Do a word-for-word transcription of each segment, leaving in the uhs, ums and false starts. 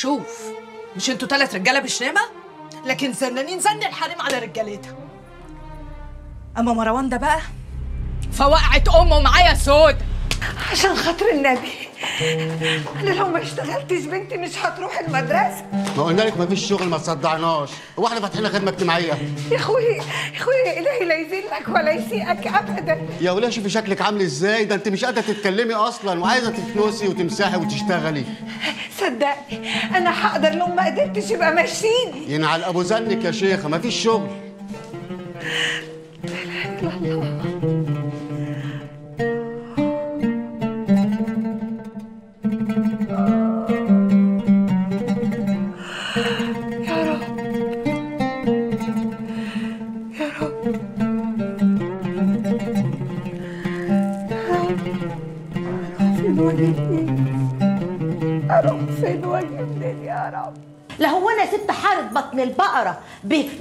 شوف، مش انتوا تلات رجاله بشنامه؟ لكن زنانين زن الحريم على رجالتها. اما مروان ده بقى فوقعت امه معايا سودا. عشان خاطر النبي، انا لو ما اشتغلتش بنتي مش هتروح المدرسه. ما قلنا لك مفيش شغل، ما تصدعناش. هو احنا فاتحين خدمه اجتماعيه؟ يا اخوي يا اخوي، الهي لا يذلك ولا يسيئك ابدا. يا وليه شوفي شكلك عامل ازاي، ده انت مش قادره تتكلمي اصلا، وعايزه تتنوسي وتمسحي وتشتغلي. صدقني انا هقدر، لو ما قدرتش يبقى ماشيني. ينعل ابو زنك يا شيخه، مفيش شغل. لا اله الا الله. لا هو انا ست حارت بطن البقره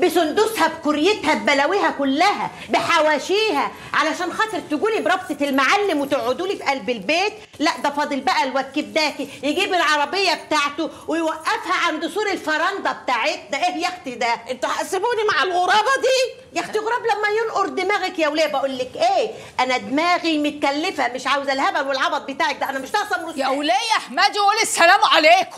بسندوسها بكريتها ببلاويها كلها بحواشيها علشان خاطر تجولي بربطه المعلم وتقعدولي في قلب البيت؟ لا ده فاضل بقى الوكبداكي يجيب العربيه بتاعته ويوقفها عند سور الفرنده بتاعتنا. ايه يا اختي ده؟ انتوا هتسيبوني مع الغرابه دي؟ يا اختي غراب لما ينقر دماغك يا وليه. بقول لك ايه، انا دماغي متكلفه، مش عاوزه الهبل والعبط بتاعك ده، انا مش ناقصه مرسوم. يا وليه احمدي وقولي السلام عليكم.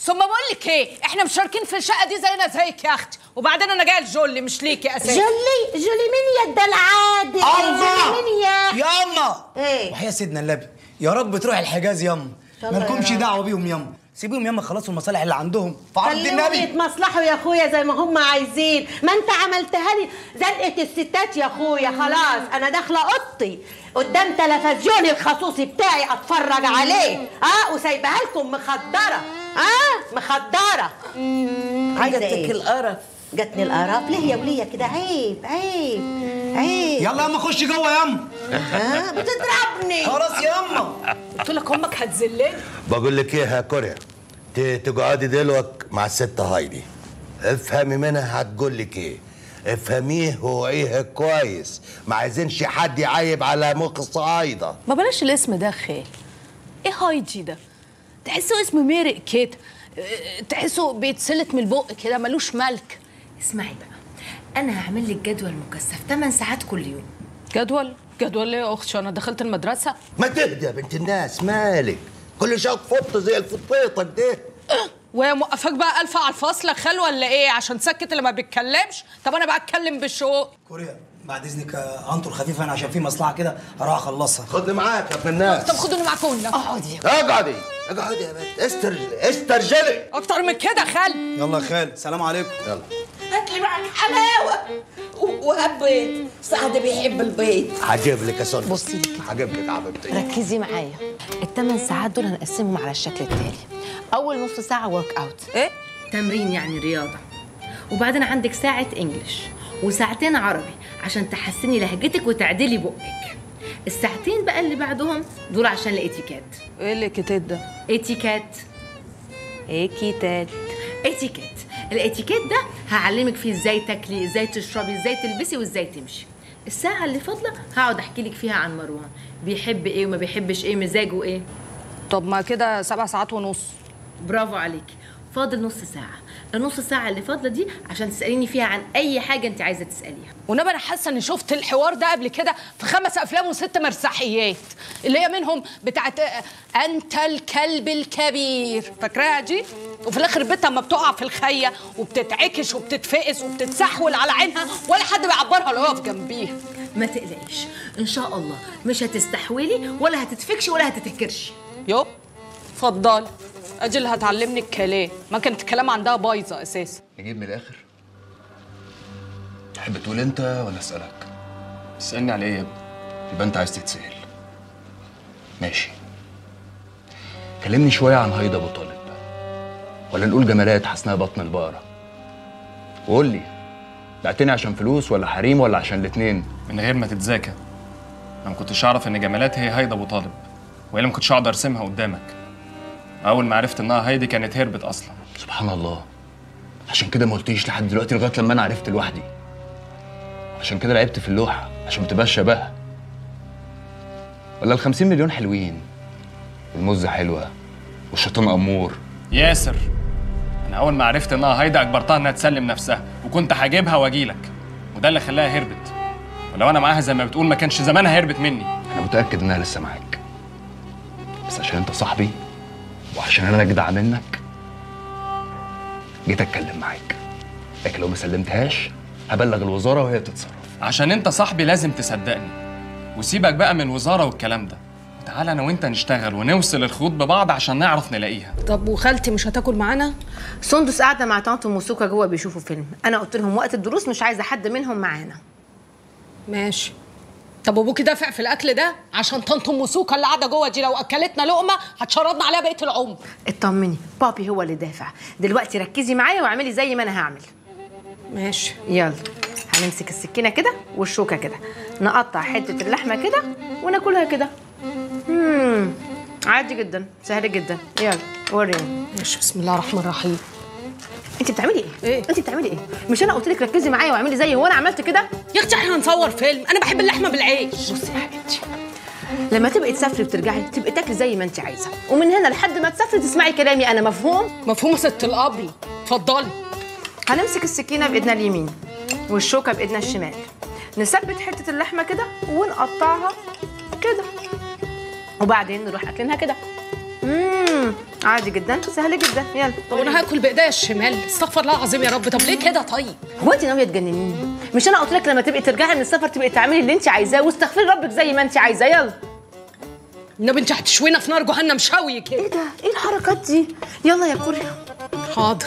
ثم بقول لك ايه، احنا مشاركين في الشقه دي زينا زيك يا اختي، وبعدين انا جايه لجولي مش ليكي اساسا. جولي جولي مين يا الدلعادي؟ جولي مين يا ياما؟ ايه وحياه سيدنا النبي يا رب تروح الحجاز ياما، مالكمش دعوه بيهم ياما، سيبيهم ياما خلاص، المصالح اللي عندهم في عرض النبي. يتمصلحوا يا اخويا زي ما هم عايزين، ما انت عملتها لي زنقه الستات يا اخويا. خلاص انا داخله اوضتي قدام تلفزيوني الخصوصي بتاعي اتفرج عليه، اه وسايبها لكم مخدره، اه مخدره. عايزه جاتك إيه؟ القرف جاتني القرف ليه يا وليه كده؟ عيب عيب عيب. يلا يا اما خش جوه يا اما. ها بتضربني خلاص يا اما، قلت لك امك هتذلني. بقول لك ايه يا كوريا، تقعدي دلوقتي مع الست هايدي، افهمي منها هتقول لك ايه، افهميه ووعيه كويس، ما عايزينش حد يعيب على مخ الصعايده. ما بلاش الاسم ده خير. ايه هايدي ده؟ تحسه اسم ميرق كده، تحسه بيتسلت من البق كده، ملوش ملك. اسمعي بقى، انا هعمل لك جدول مكثف تمن ساعات كل يوم. جدول؟ جدول ليه يا اختي؟ انا دخلت المدرسه. ما تهدى يا بنت الناس، مالك كل شويه تفط زي الفطيطه كده؟ وهي موقفاك بقى الفه على الفصل خال ولا ايه عشان تسكت اللي ما بيتكلمش؟ طب انا بقى اتكلم بالشوق. كوريا بعد اذنك انطر خفيف، انا عشان في مصلحه كده هروح اخلصها. خدني معاك يا ابن الناس. طب خدوني معاكم. اقعدي اقعدي اقعدي يا بنت، استرجلي استرجلي اكتر من كده خال. يلا يا خال سلام عليكم. يلا هات لي معاك حلاوه وهات بيض، سعد بيحب البيض. هجيب لك يا سنة، بصي هجيب لك حبيبتي. ركزي معايا، الثمان ساعات دول هنقسمهم على الشكل التالي. اول نص ساعه ورك اوت، ايه تمرين يعني رياضه، وبعدين عندك ساعه انجلش وساعتين عربي عشان تحسني لهجتك وتعدلي بقك. الساعتين بقى اللي بعدهم دول عشان الاتيكيت. ايه الاتيكيت ده؟ اتيكيت اتيكيت اتيكيت الاتيكيت ده هعلمك فيه ازاي تاكلي، ازاي تشربي، ازاي تلبسي، وازاي تمشي. الساعه اللي فاضله هقعد احكي لك فيها عن مروان، بيحب ايه وما بيحبش ايه، مزاجه ايه. طب ما كده سبع ساعات ونص. برافو عليكي، فاضل نص ساعة، النص ساعة اللي فاضلة دي عشان تسأليني فيها عن أي حاجة أنت عايزة تسأليها. ونبقى أنا حاسة إني شفت الحوار ده قبل كده في خمس أفلام وست مرسحيات، اللي هي منهم بتاعت أنت الكلب الكبير، فاكراها دي؟ وفي الآخر بنتها أما بتقع في الخية وبتتعكش وبتتفقس وبتتسحول على عينها ولا حد بيعبرها لو واقف جنبيها. ما تقلقيش، إن شاء الله مش هتستحولي ولا هتتفكشي ولا هتتهكرشي. يوب، اتفضلي. أجي اللي هتعلمني الكلام، ما كانت الكلام عندها بايظه اساسا. نجيب من الاخر. تحب تقول انت ولا اسالك؟ اسالني على ايه يا ابني؟ يبقى انت عايز تتسال. ماشي، كلمني شويه عن هيدا ابو طالب، ولا نقول جمالات حسنها بطن البقره. وقول لي، بعتني عشان فلوس ولا حريم ولا عشان الاثنين؟ من غير ما تتذاكى، انا ما كنتش اعرف ان جمالات هي هيدا ابو طالب، والا ما كنتش اقدر ارسمها قدامك. أول ما عرفت إنها هايدي كانت هربت أصلاً. سبحان الله، عشان كده ما قلتليش لحد دلوقتي لغاية لما أنا عرفت لوحدي. عشان كده لعبت في اللوحة عشان ما تبقاش شبهها. ولا ال خمسين مليون حلوين، والموزة حلوة، والشيطان أمور. ياسر انا اول ما عرفت انها هايده اجبرتها انها تسلم نفسها، وكنت هجيبها واجيلك، وده اللي خلاها هربت. ولو انا معاها زي ما بتقول ما كانش زمانها هربت مني. انا متاكد انها لسه معاك، بس عشان انت صاحبي وعشان انا جدع منك جيت اتكلم معاك، لكن لو ما سلمتهاش هبلغ الوزاره وهي بتتصرف. عشان انت صاحبي لازم تصدقني، وسيبك بقى من الوزاره والكلام ده، تعالى انا وانت نشتغل ونوصل الخيوط ببعض عشان نعرف نلاقيها. طب وخالتي مش هتاكل معانا؟ سندس قاعده مع طنط وموسوكا جوه بيشوفوا فيلم، انا قلت لهم وقت الدروس مش عايزه حد منهم معانا. ماشي. طب ابوكي دافع في الاكل ده عشان طنط موسوكا اللي قاعده جوه دي لو اكلتنا لقمه هتشردنا عليها بقيه العمر. اطمني، بابي هو اللي دافع. دلوقتي ركزي معايا واعملي زي ما انا هعمل. ماشي. يلا هنمسك السكينه كده والشوكه كده، نقطع حته اللحمه كده وناكلها كده. امم عادي جدا، سهل جدا. يلا وريني. ماشي. بسم الله الرحمن الرحيم. انت بتعملي ايه؟ ايه؟ انت بتعملي ايه؟ مش انا قلت لك ركزي معايا واعملي زي هو انا عملت كده؟ يا اختي احنا هنصور فيلم، انا بحب اللحمه بالعيش. بصي يا حبيبتي، لما تبقي تسافري وترجعي تبقي تاكلي زي ما انت عايزه، ومن هنا لحد ما تسافري تسمعي كلامي انا، مفهوم؟ مفهوم يا ست القبل. اتفضلي. هنمسك السكينه بايدنا اليمين والشوكه بايدنا الشمال، نثبت حته اللحمه كده ونقطعها كده، وبعدين نروح اكلينها كده. امم عادي جدا، سهل جدا. يلا. طب انا هاكل بايديا الشمال؟ استغفر الله العظيم يا رب. طب ليه كده؟ طيب هو انت ناويه تجننيني؟ مش انا قلت لك لما تبقي ترجعي من السفر تبقي تعملي اللي انت عايزاه واستغفري ربك زي ما انت عايزه. يلا النبي انت هتشوينا في نار جهنم شوي كده. ايه ده؟ ايه الحركات دي؟ يلا يا كوريا. حاضر.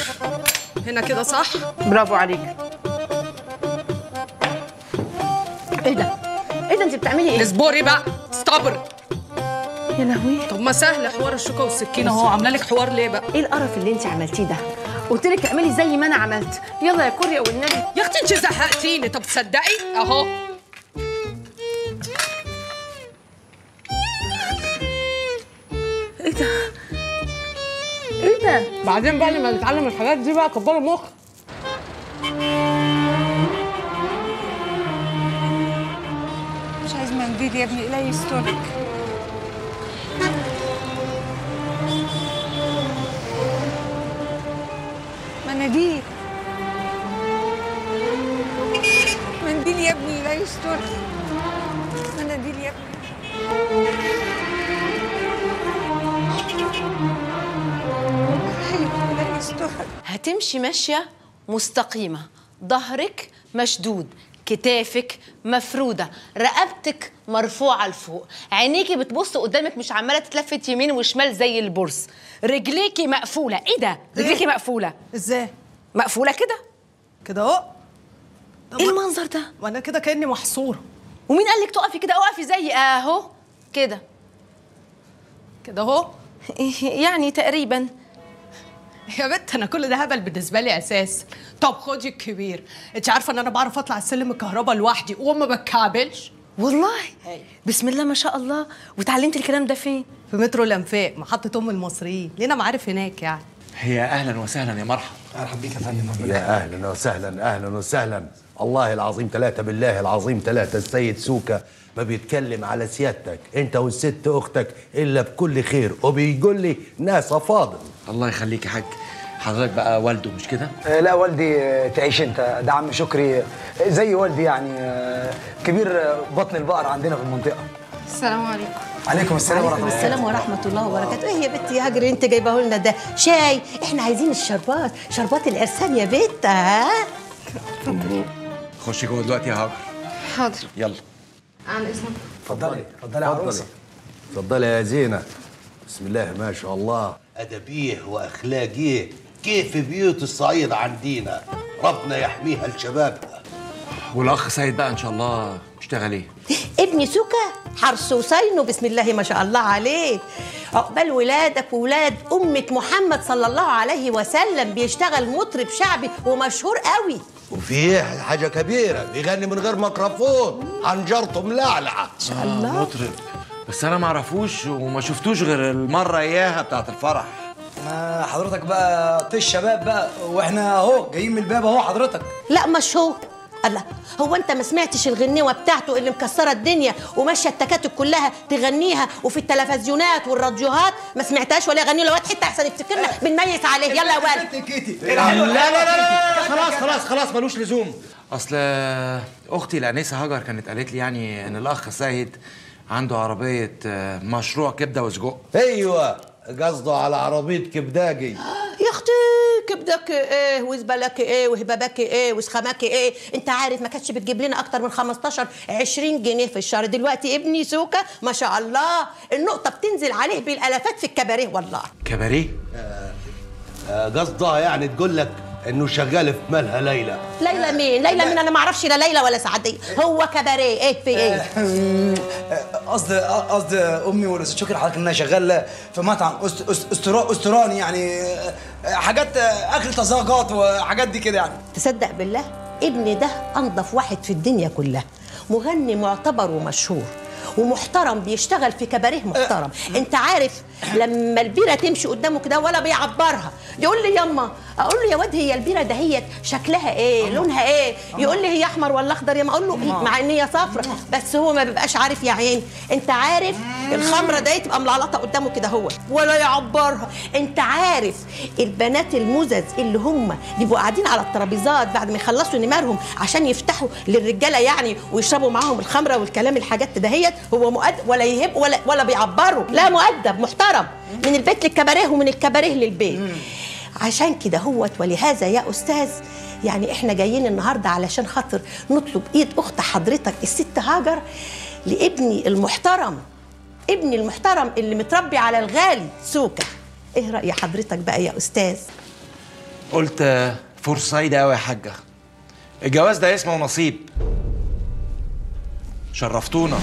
هنا كده صح؟ برافو عليك. ايه ده؟ ايه ده؟ انت بتعملي ايه؟ اصبري بقى، استبر. يا لهوي. طب ما سهل حوار الشوكه والسكينه اهو، عامله لك حوار ليه بقى؟ ايه القرف اللي انت عملتيه ده؟ قلت لك اعملي زي ما انا عملت. يلا يا كوريا والنبي. يا اختي انت زهقتيني. طب تصدقي اهو. ايه ده؟ ايه ده؟ بعدين بقى لما نتعلم الحاجات دي بقى كبروا المخ. مش عايز من جديد يا ابني، قليل ستونك. مناديل مناديل يا ابني لا يستر، مناديل يا ابني. لا يستر. هتمشي ماشية مستقيمة، ظهرك مشدود، كتافك مفرودة، رقبتك مرفوعة لفوق، عينيكي بتبص قدامك مش عمالة تتلفت يمين وشمال زي البرص، رجليكي مقفولة. ايه ده؟ رجليكي مقفولة ازاي؟ مقفولة كده كده اهو. ايه المنظر ده؟ وانا كده كأني محصورة. ومين قال لك تقفي كده؟ اقفي زي اهو كده كده اهو. يعني تقريبا يا بنت انا كل ده هبل بالنسبه لي اساس. طب خدي الكبير، انت عارفه ان انا بعرف اطلع السلم الكهرباء لوحدي وما بتكعبلش والله. هي. بسم الله ما شاء الله. وتعلمت الكلام ده فين؟ في مترو الانفاق، محطه ام المصريين، لينا معارف هناك يعني. هي اهلا وسهلا يا مرحب. مرحب بيك يا فندم. يا اهلا وسهلا، اهلا وسهلا. الله العظيم ثلاثه، بالله العظيم ثلاثه، السيد سوكا ما بيتكلم على سيادتك انت والست اختك الا بكل خير، وبيقول لي ناسا فاضل. الله يخليك يا حاج. حضرتك بقى والده مش كده؟ آه لا والدي. آه تعيش انت. ده عم شكري. آه زي والدي يعني. آه كبير. آه بطن البقر عندنا في المنطقه. السلام عليكم. عليكم السلام ورحمه الله. السلام ورحمه الله وبركاته. ايه يا بنتي يا هاجر انت جايبه لنا ده؟ شاي؟ احنا عايزين الشربات، شربات العرسان يا بت. ها خشي جوه دلوقتي يا هاجر. حاضر. يلا عن اذنك. اتفضلي اتفضلي يا عروسه. اتفضلي يا زينه. بسم الله ما شاء الله. أدبيه وأخلاقيه كيف بيوت الصعيد عندنا، ربنا يحميها لشبابنا. والأخ سيد بقى إن شاء الله اشتغل إيه؟ ابن سوكا حرص وصينه بسم الله ما شاء الله عليه، عقبال ولادك وولاد أمة محمد صلى الله عليه وسلم، بيشتغل مطرب شعبي ومشهور قوي. وفيه حاجة كبيرة، بيغني من غير ميكروفون، حنجرته ملعلعة. إن شاء الله. آه مطرب، بس أنا معرفوش وما شفتوش غير المرة إياها بتاعت الفرح. ما حضرتك بقى طيش شباب بقى، وإحنا أهو جايين من الباب أهو حضرتك. لا مش هو، الله، هو انت ما سمعتش الغنوه بتاعته اللي مكسره الدنيا وماشيه التكاتك كلها تغنيها وفي التلفزيونات والراديوهات؟ ما سمعتهاش ولا اغني ولا واد حته احسن يفتكرنا بنميز عليه. يلا يا والد. لا لا لا خلاص خلاص خلاص ملوش لزوم. اصل اختي الانسه هاجر كانت قالت لي يعني ان الاخ سيد عنده عربيه مشروع كبده وسجق. ايوه قصده على عربيه كبداجي. يا اختي كبدك ايه وزبلك ايه وهبابك ايه وسخمك ايه؟ انت عارف ما كانتش بتجيب لنا اكتر من خمستاشر عشرين جنيه في الشهر. دلوقتي ابني سوكه ما شاء الله النقطه بتنزل عليه بالالافات في الكباريه. والله كباريه قصدها يعني تقول لك انه شغال في مالها ليلى. ليلى مين؟ ليلى مين؟ انا ما اعرفش لا ليلى ولا سعديه. هو كباريه ايه في ايه؟ قصد قصد امي والاستاذ شكري حضرتك انها شغاله في مطعم اسطوراني يعني حاجات اكل تزاجات وحاجات دي كده يعني. تصدق بالله ابني ده انضف واحد في الدنيا كلها، مغني معتبر ومشهور ومحترم، بيشتغل في كباريه محترم. انت عارف لما البيره تمشي قدامه كده ولا بيعبرها، يقول لي يما، اقول له يا واد هي البيره دهيت شكلها ايه؟ أم. لونها ايه؟ أم. يقول لي هي احمر ولا اخضر يا ما، اقول له مع ان هي صفرة، بس هو ما بيبقاش عارف يا عيني. انت عارف الخمره دي تبقى ملعلطه قدامه كده هو ولا يعبرها. انت عارف البنات المزز اللي هم بيبقوا قاعدين على الترابيزات بعد ما يخلصوا نمارهم عشان يفتحوا للرجاله يعني ويشربوا معاهم الخمره والكلام الحاجات دهيت، هو مؤدب ولا يهب ولا ولا بيعبروا، لا مؤدب محترم من البيت للكباريه ومن الكباريه للبيت. عشان كده هوت، ولهذا يا استاذ يعني احنا جايين النهارده علشان خاطر نطلب ايد اخت حضرتك الست هاجر لابني المحترم، ابني المحترم اللي متربي على الغالي سوكه. ايه راي حضرتك بقى يا استاذ؟ قلت فرصه سعيده قوي يا حاجه. الجواز ده اسمه نصيب. شرفتونا.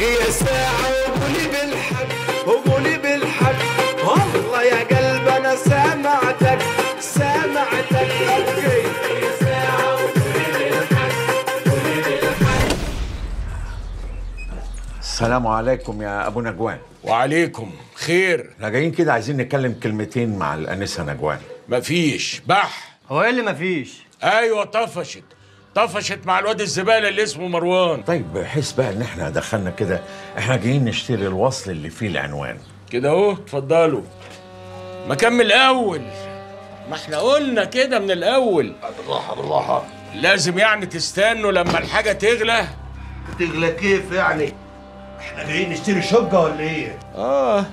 هي ساعة وقولي بالحق وقولي بالحق والله يا قلب أنا سامعتك سامعتك. أوكي هي ساعة وقولي بالحق قولي بالحق. السلام عليكم يا أبو نجوان. وعليكم خير. احنا جايين كده عايزين نتكلم كلمتين مع الأنسة نجوان. مفيش بح. هو إيه اللي مفيش؟ أيوه طفشت طفشت مع الواد الزباله اللي اسمه مروان. طيب بحيث بقى ان احنا دخلنا كده، احنا جايين نشتري الوصل اللي فيه العنوان كده اهو. اتفضلوا. ما كان من الاول، ما احنا قلنا كده من الاول. بالراحه بالراحه، لازم يعني تستنوا لما الحاجه تغلى. تغلى كيف يعني؟ احنا جايين نشتري شقه ولا ايه؟ اه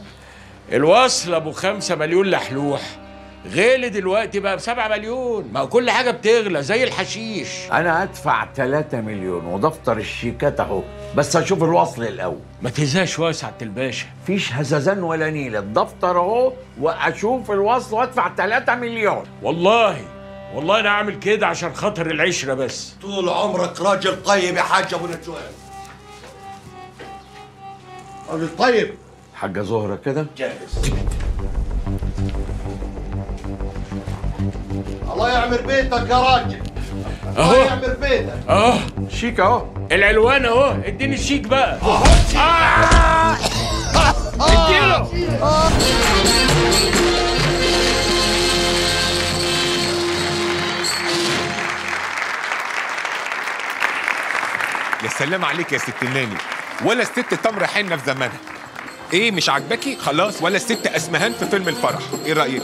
الوصل ابو خمسة مليون لحلوح غالي دلوقتي بقى بسبعة مليون، ما كل حاجة بتغلى زي الحشيش. أنا هدفع تلاتة مليون ودفتر الشيكات أهو، بس هشوف الوصل الأول. ما تهزاش واسعة الباشا. مفيش هزازان ولا نيلة، الدفتر أهو وأشوف الوصل وأدفع تلاتة مليون. والله والله أنا أعمل كده عشان خاطر العشرة بس. طول عمرك راجل طيب يا حاج أبو نجوان. راجل طيب. حاجة زهرة كده جاهز. الله يعمر بيتك يا راجل. اهو الله يعمر بيتك. اه شيك اهو. العلوان اهو، اديني الشيك بقى. اهو آه. اديله. يا سلام عليك يا ست الناني، ولا الست تمر حنه في زمانها. ايه مش عاجباكي؟ خلاص ولا الست اسمهان في فيلم الفرح، ايه رايك؟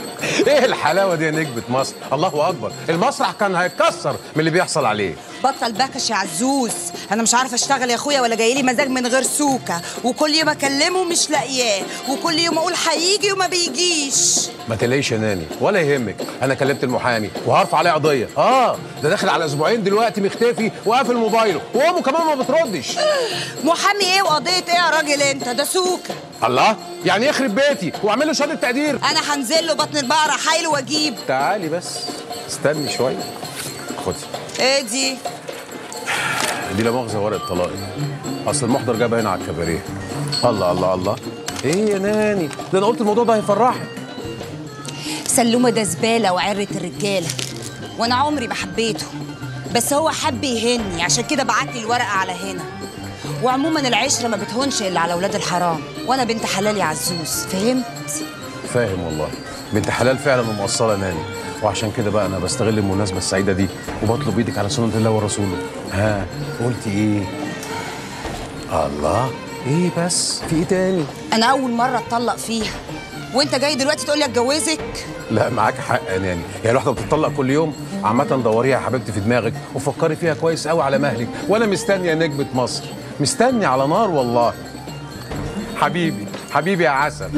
ايه الحلاوه دي يا نجمه مصر؟ الله اكبر، المسرح كان هيتكسر من اللي بيحصل عليه. بطل بكش يا عزوز، انا مش عارفه اشتغل يا اخويا ولا جاي لي مزاج من غير سوكه، وكل يوم اكلمه مش لاقياه، وكل يوم اقول هيجي وما بيجيش. ما تلاقيش يا ناني ولا يهمك، انا كلمت المحامي وهرفع عليه قضيه. اه ده داخل على اسبوعين دلوقتي مختفي وقافل موبايله، وامه كمان ما بتردش. محامي ايه وقضيه ايه يا راجل انت؟ ده سوكه. الله، يعني يخرب بيتي واعمل له شهاده تقدير. انا هنزل له بطن البقره حايله واجيب. تعالي بس استني شويه. خدي. ايه دي؟ دي لا مؤاخذه ورقه طلاقي، اصل المحضر جابها هنا على الكباريه. الله الله الله، ايه يا ناني؟ ده انا قلت الموضوع ده هيفرحك. سلومه ده زباله وعره الرجاله، وانا عمري ما حبيته، بس هو حب يهني عشان كده بعت لي الورقه على هنا. وعموما العشره ما بتهونش الا على اولاد الحرام، وانا بنت حلال يا عزوز، فهمت؟ فاهم والله، بنت حلال فعلا ومقصره ناني، وعشان كده بقى انا بستغل المناسبه السعيده دي وبطلب ايدك على سنه الله ورسوله. ها قلتي ايه؟ الله، ايه بس؟ في ايه تاني؟ انا اول مره اتطلق فيها، وانت جاي دلوقتي تقول لي اتجوزك؟ لا معاك حق يا ناني، هي الواحده بتطلق كل يوم. عامه دوريها يا حبيبتي في دماغك وفكري فيها كويس قوي على مهلك، وانا مستنيه نجمه مصر، مستني على نار والله. حبيبي حبيبي يا عسل.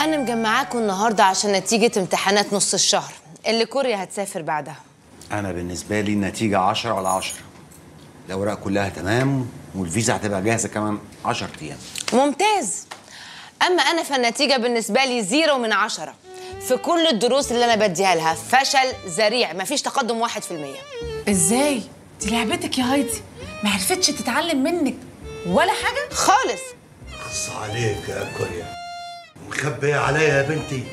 انا مجمعاكم النهارده عشان نتيجه امتحانات نص الشهر اللي كوريا هتسافر بعدها. أنا بالنسبة لي النتيجة عشرة على عشرة. الأوراق كلها تمام والفيزا هتبقى جاهزة كمان عشرة أيام. ممتاز. أما أنا فالنتيجة بالنسبة لي زيرو من عشرة. في كل الدروس اللي أنا بديها لها فشل ذريع، مفيش تقدم واحد في المية. إزاي؟ دي لعبتك يا هايدي، ما عرفتش تتعلم منك ولا حاجة؟ خالص. خص عليك يا كوريا. مخبية عليا يا بنتي؟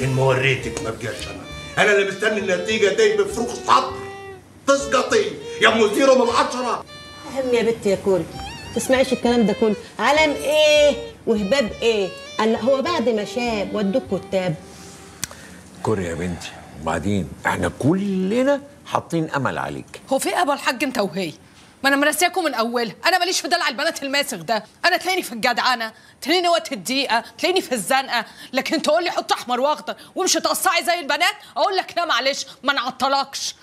إن ما وريتك ما بجاش أنا. أنا اللي مستني النتيجة دي بفروغ صبر. تسقطي يا أم زيرو من عشرة. أهم يا بنتي يا كوري، ما تسمعيش الكلام ده كله. علم إيه وهباب إيه؟ أنا هو بعد ما شاب ودوك كتاب. كوري يا بنتي، وبعدين إحنا كلنا حاطين أمل عليك. هو في أبو الحاج أنت وهي؟ ما أنا مراسياكم من أولها، أنا ماليش في دلع البنات الماسخ ده، أنا تلاقيني في الجدعنة، تلاقيني وقت الضيقة، تلاقيني في الزنقة، لكن تقول لي حط أحمر وأخضر وامشي تقصعي زي البنات، أقول لك لا معلش ما نعطلكش.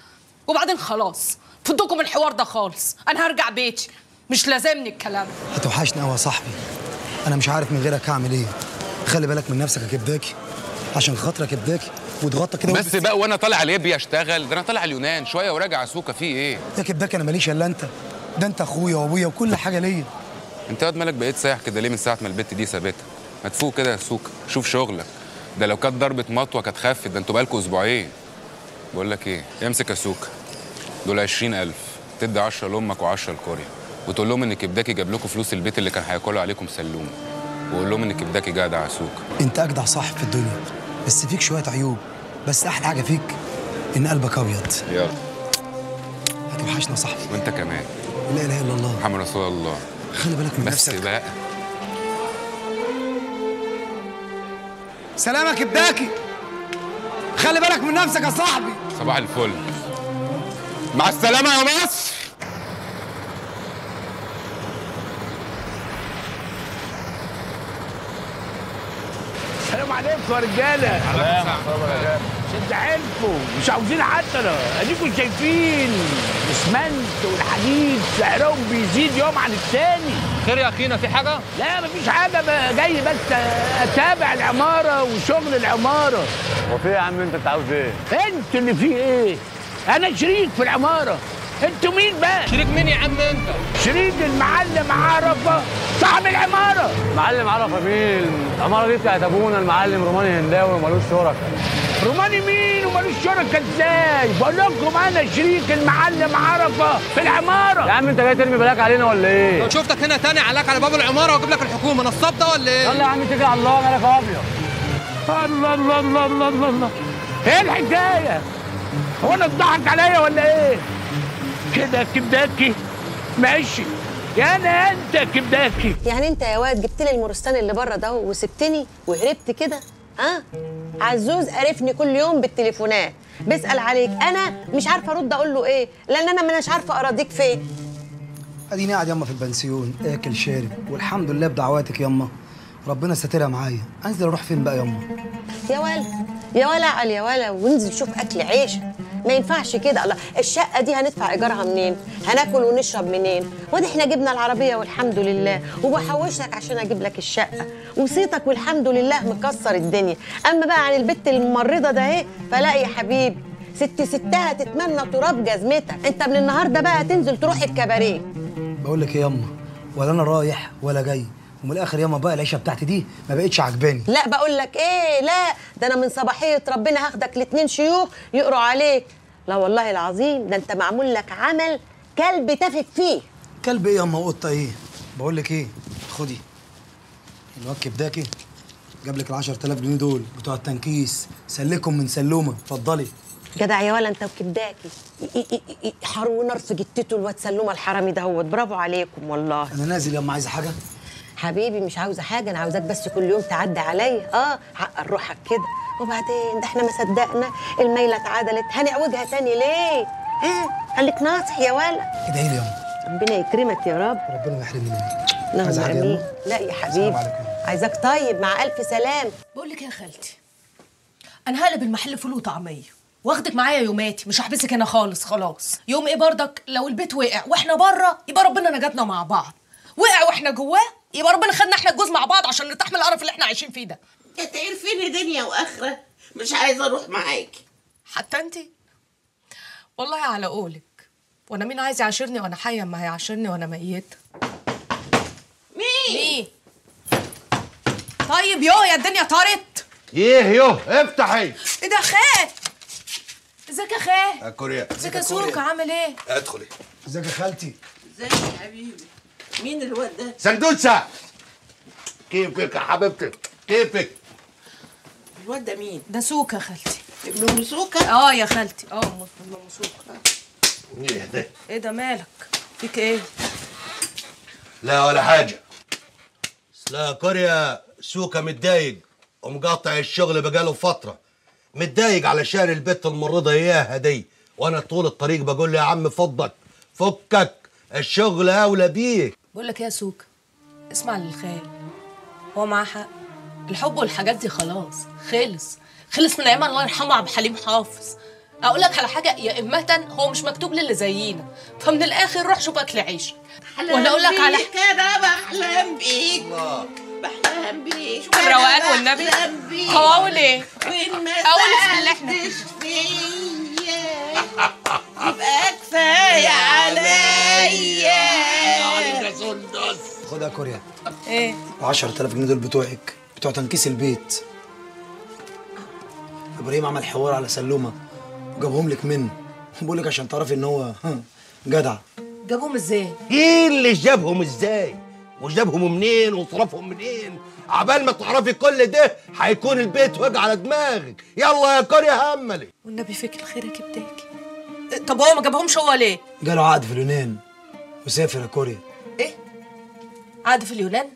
وبعدين خلاص، فضكم الحوار ده خالص، أنا هرجع بيتي، مش لازمني الكلام. هتوحشني أوي يا صاحبي، أنا مش عارف من غيرك هعمل إيه، خلي بالك من نفسك يا كبداكي، عشان خاطرك يا كبداكي وتغطى كده بس بقى. وانا طالع ليبيا اشتغل، ده انا طالع اليونان شويه وراجع اسوكا. فيه ايه يا كبداك؟ انا ماليش الا انت، ده انت اخويا وابويا وكل حاجه ليا. انت يا واد مالك بقيت سايح كده ليه من ساعه ما البت دي سابتك؟ ما تفوق كده يا سوكا، شوف شغلك ده، لو كانت ضربه مطوه كانت خفت، ده انتوا بقالكوا اسبوعين. بقول لك ايه، امسك يا سوكا دول عشرين ألف، تدي عشرة لامك وعشرة لكوريا، وتقول لهم ان كبداكي جاب لكم فلوس البيت اللي كان هياكلوا عليكم سلوم، وقول لهم ان كبداكي جدع يا سوكا. انت اجدع صاحب في الدنيا، بس فيك شوية عيوب، بس أحلى حاجة فيك إن قلبك أبيض. يلا. هتوحشنا صاحبي. وأنت كمان. لا إله إلا الله. محمد رسول الله. خلي بالك من نفسك. بس بقى. سلامك كبداكي. خلي بالك من نفسك يا صاحبي. صباح الفل. مع السلامة يا مصر. السلام عليكم يا رجاله. سلام شد حيلكم، مش عاوزين حتى انا اديكم شايفين الاسمنت والحديد سعرهم بيزيد يوم عن الثاني. خير يا اخينا، في حاجه؟ لا مفيش حاجه، جاي بس اتابع العماره وشغل العماره. هو في يا عم انت انت عاوز ايه؟ انت اللي فيه ايه؟ انا شريك في العماره. انتوا مين بقى؟ شريك مين يا عم شريد المعلم عرفه صاحب العماره. معلم عرفه مين؟ العماره دي بتاعت ابونا المعلم روماني هنداوي ومالوش شركاء. روماني مين ومالوش شركاء ازاي؟ بقول لكم انا شريك المعلم عرفه في العماره. يا عم انت جاي ترمي بلاك علينا ولا ايه؟ لو شفتك هنا تاني عليك على باب العماره واجيب لك الحكومه. نصاب ده ولا ايه؟ يلا يا عم تيجي على الله مالك ابيض. الله الله الله الله الله الله ايه الحكايه؟ هو انا اتضحك عليا ولا ايه؟ كده كبداكي ماشي يعني انت كبداكي. يعني انت يا واد جبت لي المرستان اللي بره ده وسبتني وهربت كده؟ ها؟ عزوز قرفني كل يوم بالتليفونات بيسال عليك، انا مش عارفه ارد اقول له ايه لان انا ماناش عارفه اراضيك فين. اديني قاعد يما في البنسيون اكل شارب والحمد لله بدعواتك يما، ربنا ساترها معايا. انزل اروح فين بقى يما؟ يا ولا يا ولا على يا ولا، وانزل شوف اكل عيشك. ما ينفعش كده. الله، الشقة دي هندفع إيجارها منين؟ هناكل ونشرب منين؟ وادي احنا جبنا العربية والحمد لله، وبحوش لك عشان أجيب لك الشقة، وصيتك والحمد لله مكسر الدنيا، أما بقى عن البت الممرضة ده إيه؟ فلا يا حبيبي، ست ستها تتمنى تراب جزمتك، أنت من النهاردة بقى تنزل تروح الكباريه. بقول لك إيه ياما؟ ولا أنا رايح ولا جاي. ومن الاخر ياما بقى العيشه بتاعتي دي ما بقتش عجباني. لا بقول لك ايه، لا ده انا من صباحيه ربنا هاخدك لاتنين شيوخ يقروا عليك. لا والله العظيم ده انت معمول لك عمل كلب تافك فيه. كلب ايه ياما وقطه ايه؟ بقول لك ايه، خدي الواد كبداكي جاب لك ال عشرة آلاف جنيه دول بتوع التنكيس، سلكم من سلومه. اتفضلي. جدع يا ولا انت وكبداكي، حروا نار في جتته الواد سلومه الحرامي دهوت. برافو عليكم والله. انا نازل ياما، عايزه حاجه؟ حبيبي مش عاوزه حاجه، انا عاوزاك بس كل يوم تعدي عليا. اه عقل روحك كده. وبعدين ده احنا ما صدقنا الميله اتعدلت، هنعوجها تاني ليه؟ ها؟ خليك ناصح يا ولا. ادعي لي ياما. ربنا يكرمك يا رب. ربنا ما يحرمني منك. عايزه حاجه ياما؟ لا يا حبيبي، عايزاك طيب مع الف سلامه. بقول لك يا خالتي، انا هقلب المحل فول وطعميه واخدك معايا يوماتي، مش هحبسك هنا خالص. خلاص يوم ايه بردك؟ لو البيت وقع واحنا بره يبقى ربنا نجاتنا مع بعض، وقع واحنا جواه يبقى ربنا خدنا احنا الجوز مع بعض عشان نرتاح من القرف اللي احنا عايشين فيه ده. انت عارفين دنيا واخره، مش عايزه اروح معاكي. حتى انت؟ والله على قولك، وانا مين عايز يعاشرني وانا حيه اما هيعاشرني وانا ميته؟ مين؟ مين؟ طيب يوه يا الدنيا طارت. ايه يوه؟ افتحي. ايه ده خال؟ ازيك يا خال؟ كوريا. ازيك يا سوق، عامل ايه؟ ادخلي. ازيك يا خالتي؟ ازيك يا حبيبي؟ مين الواد ده؟ سندوتشة. كيفك يا حبيبتي؟ كيفك؟ الواد ده مين؟ ده سوكة يا خالتي. ابن ام سوكة؟ اه يا خالتي، اه ابن ام سوكة. ايه ده؟ ايه ده مالك؟ فيك ايه؟ لا ولا حاجة. اصل يا كوريا سوكة متضايق ومقاطع الشغل بقاله فترة. متضايق علشان البت الممرضة اياها دي، وانا طول الطريق بقول له يا عم فضك، فكك، الشغل اولى بيك. بقول لك يا سوكة، اسمع للخال، هو معاه حق. الحب والحاجات دي خلاص خلص خلص من ايام الله يرحمه عبد الحليم حافظ. اقول لك على حاجه، يا امه هو مش مكتوب للي زينا، فمن الاخر روح شوف اكل عيشك. ولا اقول لك على حاجه، انا بحلم بيك، بحلم بيك. شوف الروقان والنبي. هو اقول ايه؟ اقول اللي احنا يبقى كفايه عليا. خدها كوريا. ايه؟ عشرة آلاف جنيه دول بتوعك، بتوع تنكيس البيت. ابراهيم عمل حوار على سلومه وجابهم لك منه، بقول لك عشان تعرفي ان هو جدع. جابهم ازاي؟ ايه اللي جابهم ازاي؟ وجابهم منين وصرفهم منين؟ عبال ما تعرفي كل ده هيكون البيت وجع على دماغك. يلا يا كوريا هملي. والنبي فيك الخير يا كبداكي. طب هو ما جابهمش هو ليه؟ جاله عقد في اليونان وسافر يا كوريا. ايه؟ عقد في اليونان؟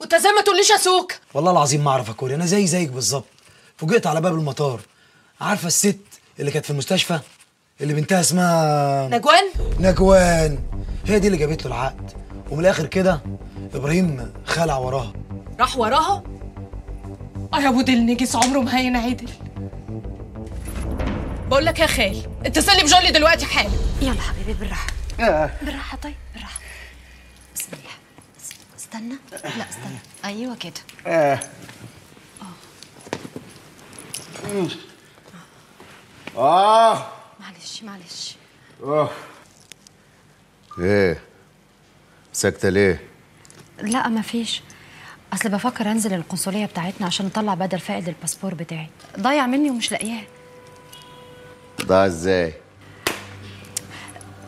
وانت زي ما تقوليش يا سوكة. والله العظيم ما اعرف يا كوريا، انا زي زيك بالظبط. فوجئت على باب المطار. عارفه الست اللي كانت في المستشفى اللي بنتها اسمها نجوان؟ نجوان، هي دي اللي جابت له العقد. ومن الاخر كده ابراهيم خلع وراها، راح وراها. اه يا ابو دل نجس عمره ما هينعدل. بقول لك يا خال، اتصلي بجولي دلوقتي حالا. يلا حبيبي بالراحه. آه. بالراحه طيب، بالراحه. بسم الله. استنى، لا استنى. ايوه كده. اه. اه. معلش معلش. اه. ايه؟ ساكتة ليه؟ لا مفيش، أصل بفكر أنزل القنصلية بتاعتنا عشان أطلع بدل فائد الباسبور بتاعي، ضايع مني ومش لاقياه. ضاع إزاي؟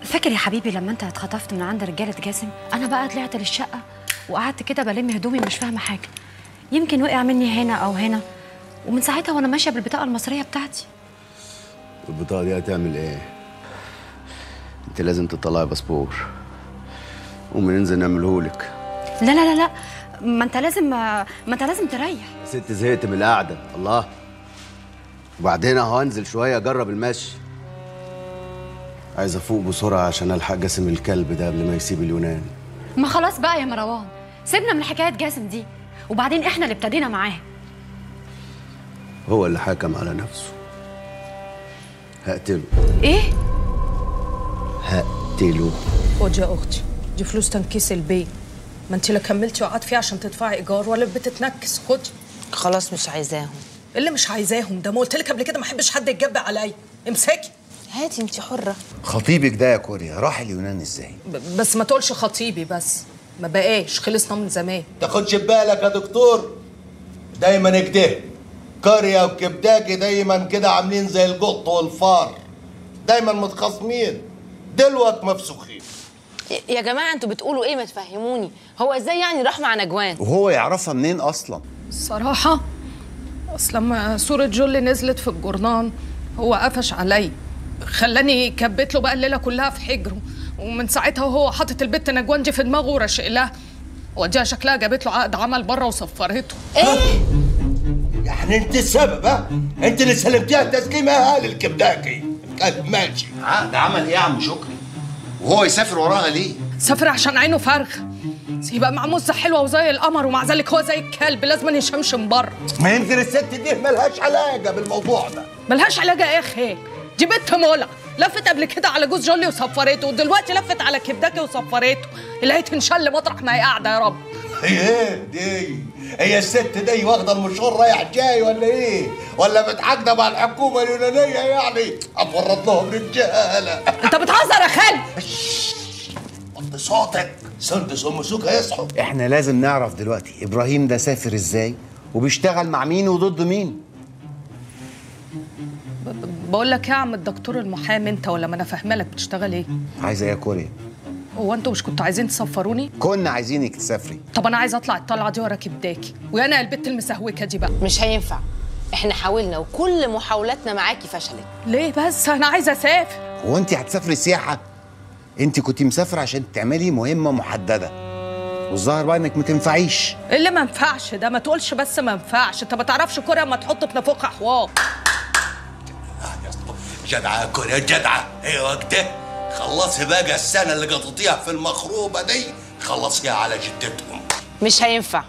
فاكر يا حبيبي لما أنت اتخطفت من عند رجالة جاسم؟ أنا بقى طلعت للشقة وقعدت كده بلم هدومي مش فاهمة حاجة، يمكن وقع مني هنا أو هنا، ومن ساعتها وأنا ماشية بالبطاقة المصرية بتاعتي. البطاقة دي هتعمل إيه؟ أنت لازم تطلعي باسبور ومن ننزل نعملهولك. لا لا لا لا، ما انت لازم ما انت لازم تريح. ست زهقت من القعده، الله. وبعدين اهو هنزل شويه اجرب المشي. عايز افوق بسرعه عشان الحق جاسم الكلب ده قبل ما يسيب اليونان. ما خلاص بقى يا مروان، سيبنا من حكايه جاسم دي، وبعدين احنا اللي ابتدينا معاه. هو اللي حكم على نفسه. هقتله. ايه؟ هقتله. خد يا اختي، دي فلوس تنكيس البيت. ما انت لا كملتي وقعدت فيه عشان تدفعي ايجار ولا البيت اتنكس. خدي. خلاص مش عايزاهم. اللي مش عايزاهم ده ما قلت لك قبل كده ما احبش حد يتجبأ عليا. امسكي. هاتي انت حره. خطيبك ده يا كوريا راح اليونان ازاي؟ بس ما تقولش خطيبي بس، ما بقاش، خلصنا من زمان. تاخدش ببالك يا دكتور، دايما كده كوريا وكبداكي دايما كده عاملين زي القط والفار، دايما متخاصمين دلوقت مفسوخين. يا جماعه انتوا بتقولوا ايه؟ ما تفهموني، هو ازاي يعني راح مع نجوان؟ وهو يعرفها منين اصلا؟ الصراحه اصلا لما صوره جولي نزلت في الجورنان هو قفش علي، خلاني كبت له بقى الليله كلها في حجره، ومن ساعتها وهو حاطط البت نجوان دي في دماغه وراشق لها، وديها شكلها جابت له عقد عمل بره وصفرته. ايه؟ يعني انت السبب؟ ها؟ انت اللي سلمتيها التسليم يا هالي الكبداكي. كان ماشي عقد عمل ايه يا عم شكري؟ وهو يسافر وراها ليه؟ سافر عشان عينه فارغه، يبقى مع موزه حلوه وزي القمر، ومع ذلك هو زي الكلب لازم يشمشم بره. ما يمكن الست دي مالهاش علاقه بالموضوع ده. مالهاش علاقه ايه يا اخي؟ دي بنت مولع، لفت قبل كده على جوز جولي وصفرته، ودلوقتي لفت على كبداكي وصفرته، اللي هيتنشل مطرح ما هي قاعده يا رب. هي ايه دي؟ هي الست دي واخده المشوار رايح جاي ولا ايه؟ ولا متعاقده مع الحكومه اليونانيه يعني؟ اتورط لهم رجاله. انت بتهزر يا خالد؟ وطي صوتك، سندس ام سوق هيصحوا. احنا لازم نعرف دلوقتي ابراهيم ده سافر ازاي؟ وبيشتغل مع مين وضد مين؟ بقول لك يا عم الدكتور المحامي، انت ولا ما انا فاهمه لك بتشتغل ايه؟ عايزه ايه يا كوريا؟ هو انتوا مش كنتوا عايزين تسفروني؟ كنا عايزينك تسافري. طب انا عايزه اطلع الطلعه دي ورا كبداكي، ويا انا البت المسهوكه دي بقى. مش هينفع، احنا حاولنا وكل محاولاتنا معاكي فشلت. ليه بس؟ انا عايزه اسافر. هو انت هتسافري سياحه؟ انت كنت مسافره عشان تعملي مهمه محدده، والظاهر بقى انك ما تنفعيش. اللي ما ينفعش ده ما تقولش بس ما ينفعش، انت ما تعرفش كوريا اما تحط في نافوخها حوار. جدعه يا كوريا جدعه، ايوه كده. خلصي بقى السنة اللي قططيها في المخروبة دي، خلصيها على جدتهم. مش هينفع.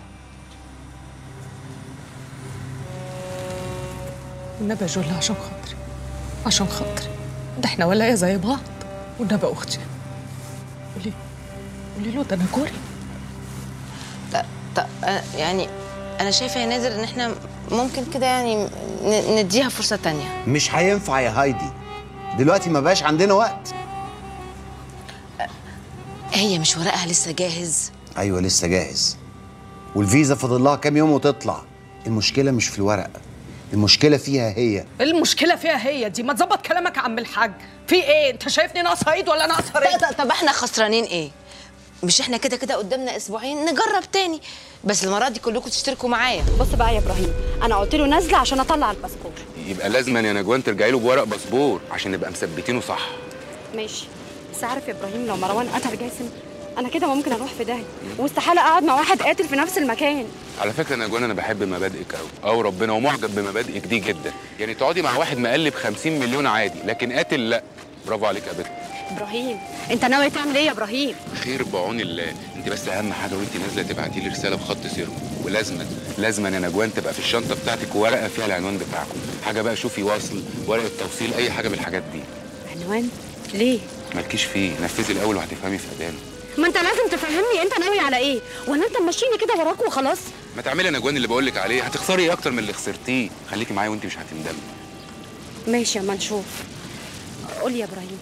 والنبي يا جولة عشان خاطري، عشان خاطري، ده احنا ولاية زي بعض، والنبي أختي. قولي قولي له ده أنا كوري. لا طب يعني أنا شايفة يا نادر إن احنا ممكن كده يعني نديها فرصة تانية. مش هينفع يا هايدي، دلوقتي ما بقاش عندنا وقت. هي مش ورقها لسه جاهز؟ ايوه لسه جاهز، والفيزا فاضل لها كام يوم وتطلع. المشكله مش في الورق، المشكله فيها هي. المشكله فيها هي دي، ما تظبط كلامك يا عم الحاج، في ايه؟ انت شايفني ناقصه ايد ولا ناقصه رجل؟ طب احنا خسرانين ايه؟ مش احنا كده كده قدامنا اسبوعين نجرب تاني، بس المره دي كلكم تشتركوا معايا. بص بقى يا ابراهيم، انا قلت له نازله عشان اطلع الباسبور، يبقى لازما يا نجوان ترجعي له بورق باسبور عشان نبقى مثبتينه صح. ماشي، بس عارف يا ابراهيم لو مروان قتل جاسم انا كده ممكن اروح في داهيه، واستحاله اقعد مع واحد قاتل في نفس المكان. على فكره يا نجوان انا بحب مبادئك قوي، او ربنا ومعجب بمبادئك دي جدا، يعني تقعدي مع واحد مقلب خمسين مليون عادي، لكن قاتل لا. برافو عليك يا بنت. ابراهيم انت ناوي تعمل ايه يا ابراهيم؟ خير بعون الله، انت بس اهم حاجه وانت نازله تبعتي لي رساله بخط سيرو، ولازما لازما يا نجوان تبقى في الشنطه بتاعتك ورقه فيها العنوان بتاعكم، حاجه بقى شوفي وصل، ورقه توصيل، اي حاجه من الحاجات دي. عنوان؟ ليه؟ مالكيش فيه، نفذي الاول وهتفهمي في ادامه. ما انت لازم تفهمني انت ناوي على ايه، ولا انت ماشيني كده وراك وخلاص؟ ما تعملي يا نجوان اللي بقول لك عليه، هتخسري ايه اكتر من اللي خسرتيه، خليكي معايا وانت مش هتندمي. ماشي اما نشوف. قولي يا ابراهيم،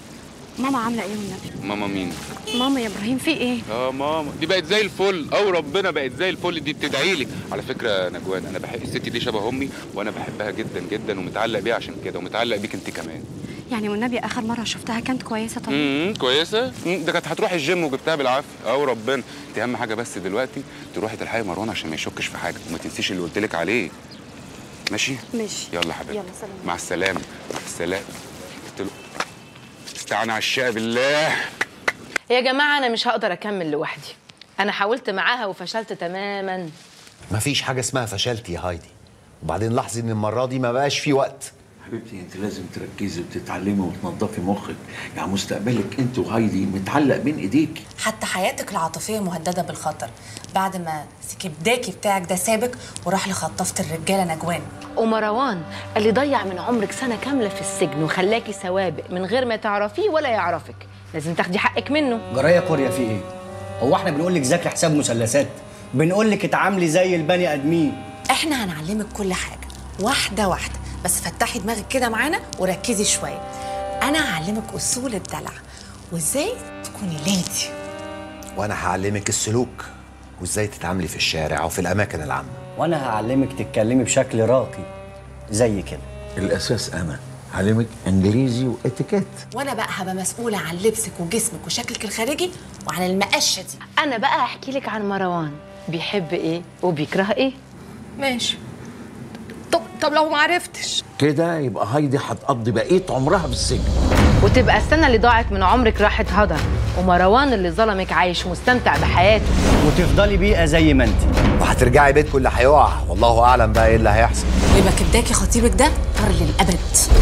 ماما عامله ايه والنبي؟ ماما مين؟ ماما يا ابراهيم في ايه؟ اه ماما دي بقت زي الفل، او ربنا بقت زي الفل، دي بتدعي لك. على فكره يا نجوان انا بحب الست دي، شبه امي وانا بحبها جدا جدا ومتعلق بيها عشان كده، ومتعلق بيك انت كمان. يعني والنبي اخر مره شفتها كانت كويسه طبعا. امم كويسه؟ ده كانت هتروح الجيم وجبتها بالعافيه، او ربنا. انت اهم حاجه بس دلوقتي تروحي تلحقي مروان عشان ما يشكش في حاجه، وما تنسيش اللي قلت لك عليه. ماشي؟ ماشي يلا حبيبتي، يلا سلام. مع السلامه. مع السلامه. استعان على الشقة بالله. يا جماعه انا مش هقدر اكمل لوحدي، انا حاولت معاها وفشلت تماما. مفيش حاجه اسمها فشلت يا هايدي، وبعدين لاحظي ان المره دي ما بقاش في وقت. حبيبتي انت لازم تركزي وتتعلمي وتنضفي مخك، يعني مستقبلك انت وهايدي متعلق بين ايديكي. حتى حياتك العاطفيه مهدده بالخطر بعد ما سكبداكي بتاعك ده سابك وراح لخطفه الرجاله نجوان ومروان اللي ضيع من عمرك سنه كامله في السجن وخلاكي سوابق من غير ما تعرفيه ولا يعرفك. لازم تاخدي حقك منه. جرايه قريه في ايه؟ هو احنا بنقول لك ذاكري حساب مثلثات؟ بنقول لك اتعاملي زي البني ادمين. احنا هنعلمك كل حاجه واحده واحده، بس فتحي دماغك كده معانا وركزي شويه. انا هعلمك اصول الدلع وازاي تكوني ليدي، وانا هعلمك السلوك وازاي تتعاملي في الشارع وفي الاماكن العامه، وانا هعلمك تتكلمي بشكل راقي زي كده. الاساس انا هعلمك انجليزي واتيكيت، وانا بقى هبقى مسؤوله عن لبسك وجسمك وشكلك الخارجي وعن المقشه دي. انا بقى هحكي لك عن مروان بيحب ايه وبيكره ايه. ماشي. طب طب لو ما عرفتش كده يبقى هايدي هتقضي بقيه عمرها بالسجن، وتبقى السنه اللي ضاعت من عمرك راحت هدر، ومروان اللي ظلمك عايش مستمتع بحياته، وتفضلي بيئه زي ما انت، وهترجعي بيتكم اللي هيقع والله اعلم بقى ايه اللي هيحصل، ويبقى كبداكي خطيبك ده طار للابد.